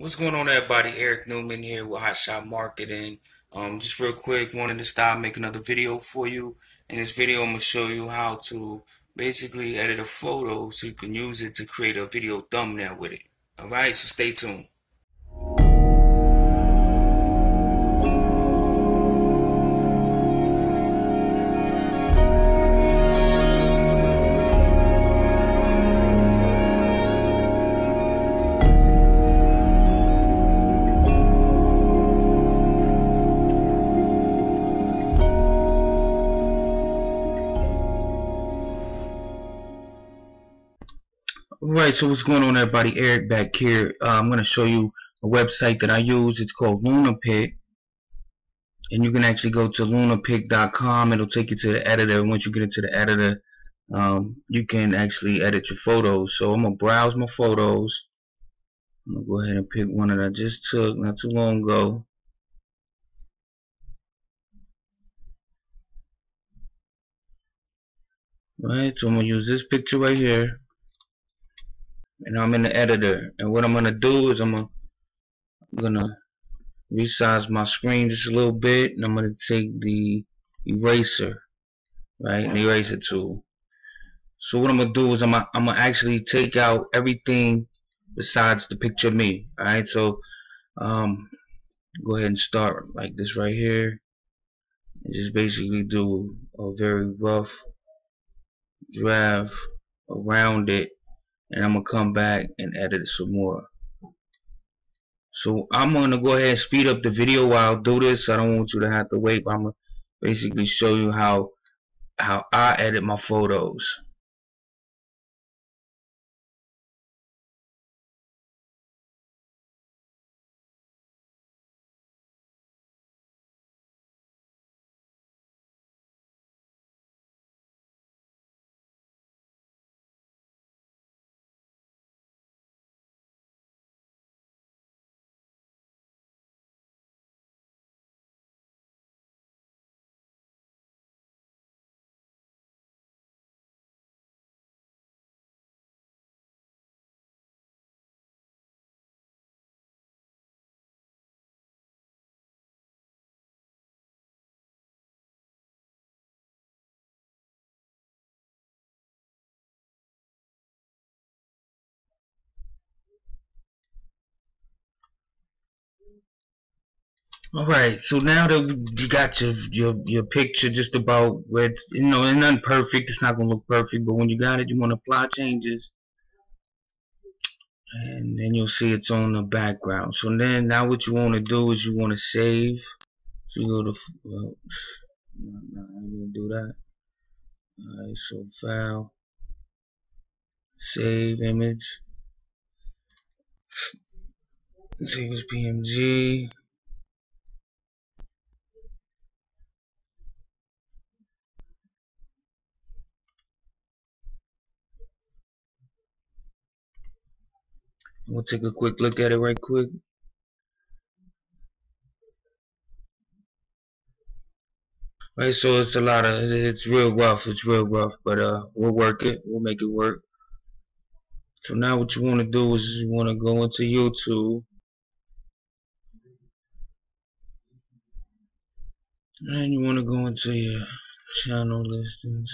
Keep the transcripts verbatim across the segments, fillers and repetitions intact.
What's going on, everybody? Eric Newman here with Hot Shot Marketing. Um, just real quick, wanted to stop, make another video for you. In this video, I'm going to show you how to basically edit a photo so you can use it to create a video thumbnail with it. Alright, so stay tuned. Alright, so what's going on, everybody? Eric back here. Uh, I'm going to show you a website that I use. It's called Lunapic, and you can actually go to lunapic dot com. It'll take you to the editor. Once you get into the editor, um, you can actually edit your photos. So I'm going to browse my photos. I'm going to go ahead and pick one that I just took not too long ago. Alright, so I'm going to use this picture right here. And I'm in the editor, and what I'm gonna do is I'm gonna, I'm gonna resize my screen just a little bit, and I'm gonna take the eraser, right, the eraser tool. So what I'm gonna do is I'm gonna, I'm gonna actually take out everything besides the picture of me. All right, so um, go ahead and start like this right here, and just basically do a very rough draft around it. And I'm going to come back and edit it some more. So I'm going to go ahead and speed up the video while I do this. I don't want you to have to wait, but I'm going to basically show you how, how I edit my photos. Alright, so now that you got your, your your picture just about where it's, you know, it's not perfect, it's not going to look perfect, but when you got it, you want to apply changes, and then you'll see it's on the background. So then, now what you want to do is you want to save. So you go to, well, no, no, I didn't do that. Alright, so file, save image, save as P M G. We'll take a quick look at it right quick. Right, so it's a lot of, it's real rough, it's real rough, but uh, we'll work it, we'll make it work. So now what you want to do is you want to go into YouTube. And you want to go into your channel listings.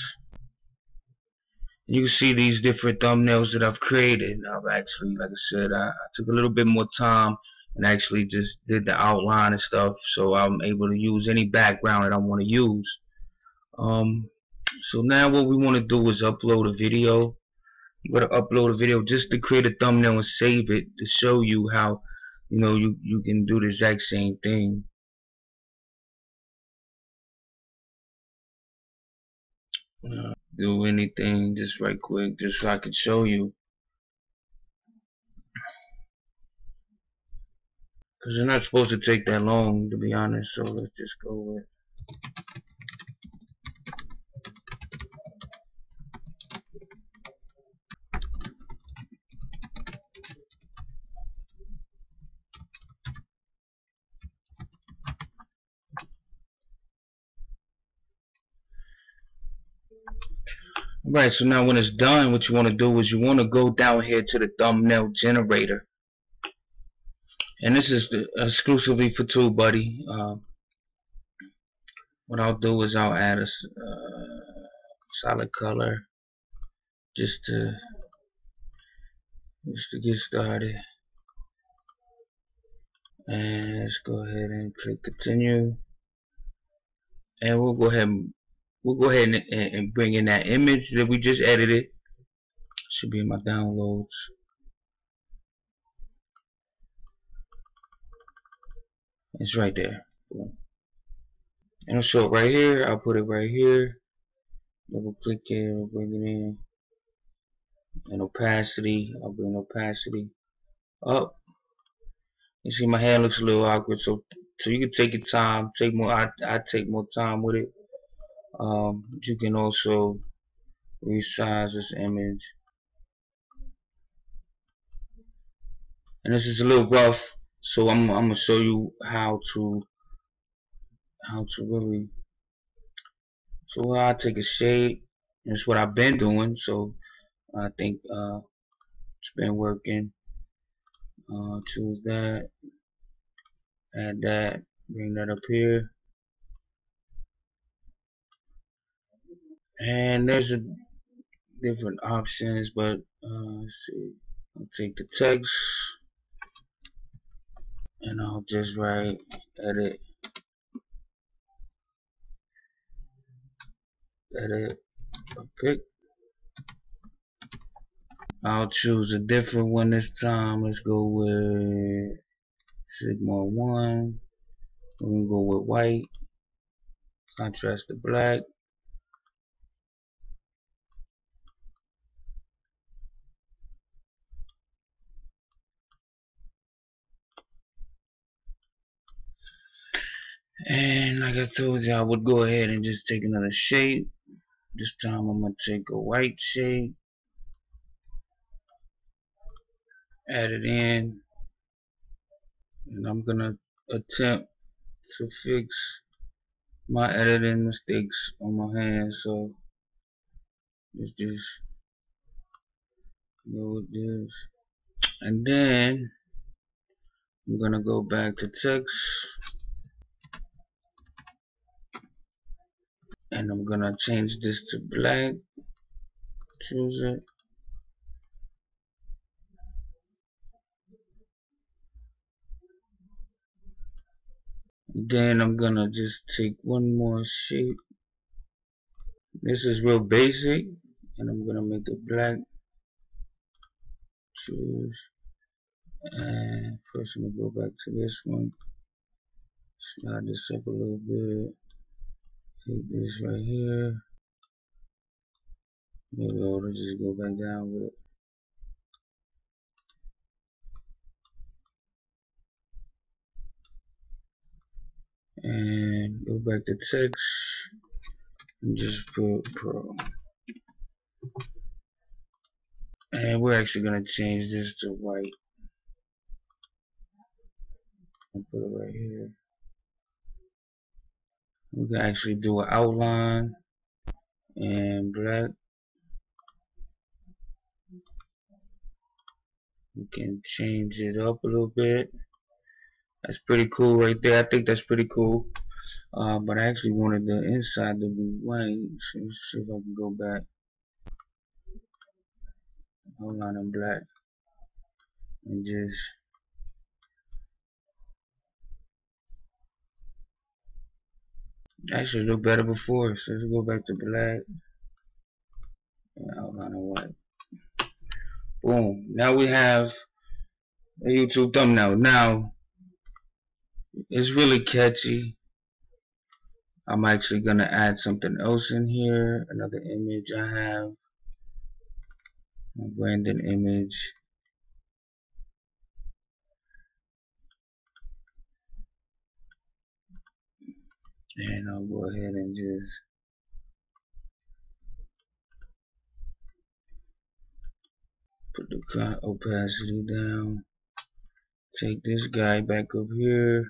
You can see these different thumbnails that I've created. I've actually, like I said, I, I took a little bit more time and actually just did the outline and stuff, so I'm able to use any background that I want to use. Um, so now what we want to do is upload a video. I'm going to upload a video just to create a thumbnail and save it to show you how, you know, you, you can do the exact same thing. Uh, do anything just right quick, just so I can show you, because it's not supposed to take that long, to be honest. So let's just go with Right, so now when it's done, what you want to do is you want to go down here to the thumbnail generator. and this is the, exclusively for TubeBuddy. Uh, what I'll do is I'll add a uh, solid color just to just to get started. And let's go ahead and click continue, and we'll go ahead and we'll go ahead and, and bring in that image that we just edited. Should be in my downloads. It's right there. Boom. And I'll show it right here. I'll put it right here. Double click it. I'll bring it in. And opacity. I'll bring opacity up. You see, my hand looks a little awkward, so so you can take your time. Take more. I I take more time with it. Um, you can also resize this image. And this is a little rough, so I'm I'm gonna show you how to how to really. So I take a shade. That's what I've been doing, so I think uh, it's been working. Uh, choose that, add that, bring that up here, and there's a different options, but uh, let's see. I'll take the text and I'll just write edit, edit a pic. I'll choose a different one this time. Let's go with Sigma One. We're gonna go with white. Contrast to black. And like I told you, I would go ahead and just take another shape. This time I'm gonna take a white shape. Add it in, and I'm gonna attempt to fix my editing mistakes on my hand. So let's just go with this, and then I'm gonna go back to text, and I'm gonna change this to black. Choose it. Then I'm gonna just take one more shape. This is real basic, and I'm gonna make it black. Choose, and first I'm gonna go back to this one. Slide this up a little bit. Take this right here. Maybe I'll just go back down with it. And go back to text and just put pro. And we're actually gonna change this to white and put it right here. We can actually do an outline and black. We can change it up a little bit. That's pretty cool right there. I think that's pretty cool. Uh, but I actually wanted the inside to be white. So let's see if I can go back. Outline in black. And just. Actually looked better before. So let's go back to black. And outline in white. Boom. Now we have a YouTube thumbnail. Now. It's really catchy. I'm actually gonna add something else in here, another image I have, a branded image, and I'll go ahead and just put the opacity down, take this guy back up here.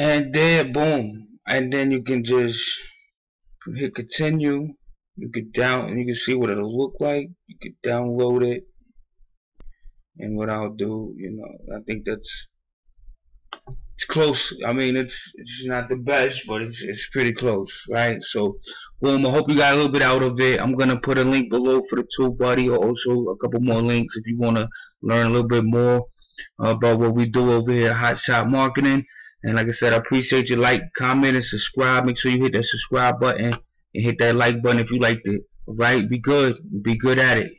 And there, boom. And then you can just hit continue You could down, you can see what it'll look like. You could download it, and what I'll do, you know, I think that's it's close. I mean, it's it's not the best, but it's it's pretty close, right? So, boom. I hope you got a little bit out of it. I'm gonna put a link below for the TubeBuddy, or also a couple more links if you wanna learn a little bit more about what we do over here at Hot Shot Marketing. And like I said, I appreciate you. Like, comment, and subscribe. Make sure you hit that subscribe button and hit that like button if you liked it. All right? Be good. Be good at it.